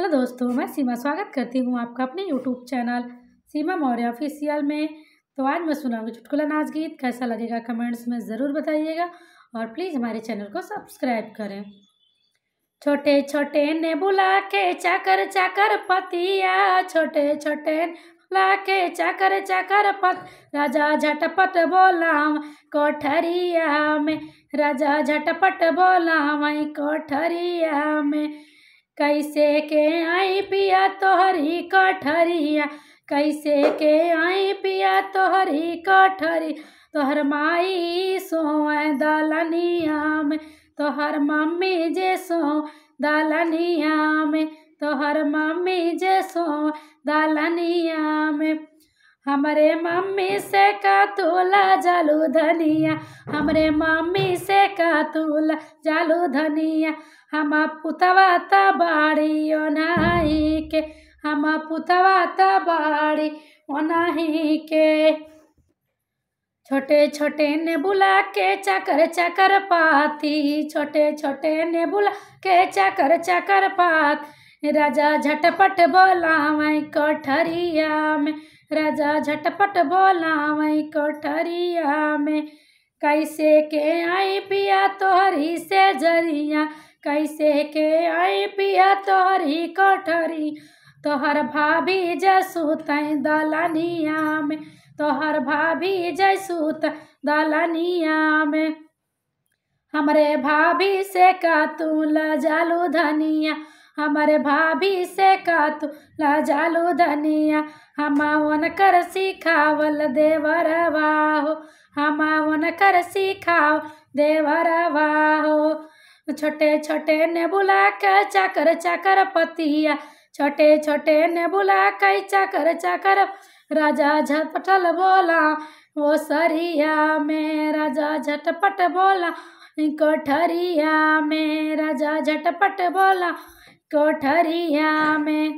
Hello दोस्तों, मैं सीमा स्वागत करती हूँ आपका अपने YouTube channel Seema Maurya official में। तो आज मैं सुनाऊंगी चुटकुला नाच गीत। कैसा लगेगा कमेंट्स में ज़रूर बताइएगा और प्लीज़ हमारे चैनल को सब्सक्राइब करें। छोटे छोटे नेबुला के चाकर चाकर पतिया, छोटे छोटे नेबुला के चाकर चाकर पत, राजा झटपट बोला कोठरिया में, राजा झटपट बोला वहीं कोठरिया में। कैसे के आई पिया तोहरी कठरिया, कैसे के आई पिया तोहरी कठरी, तोहर माई सोए दलनिया में, तोहर मम्मी जे सो दलनिया में, तोहर मम्मी जे सो दलनिया में। हमरे मम्मी से का तोला जालू धनिया, हमरे मम्मी से का तोला जालू धनिया। हम पुतवा तबाड़ी ओनाही के, हम पुतवा तबाड़ी ओनाही के। छोटे छोटे नेबुला के चाकर चाकर पाती, छोटे छोटे नेबुला के चाकर चाकर पात, राजा झटपट बोला वहीं कोठरिया में, राजा झटपट बोला वहीं कोठरिया में। कैसे के आई पिया तोहरी से जरिया, कैसे के आई पिया तोहरी कोठरी, तोहर भाभी जसू तई दलनिया में, तोहर भाभी जसू तई दलनिया में। हमरे भाभी से का तू ल जालू धनिया, हमारे भाभी से का तू ला जालू धनिया। हमावन कर सिखावल देवरवा हो, हमावन कर सिखाओ देवरवा हो। छोटे छोटे नेबुला के चाकर चाकर पतिया, छोटे छोटे नेबुला के चाकर चाकर, राजा झटपट बोला वो सरिया में, राजा झटपट बोला कोठरिया में, राजा झटपट बोला कोठरिया में।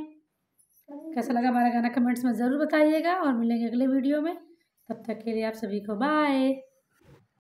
कैसा लगा हमारा गाना कमेंट्स में ज़रूर बताइएगा और मिलेंगे अगले वीडियो में। तब तक के लिए आप सभी को बाय।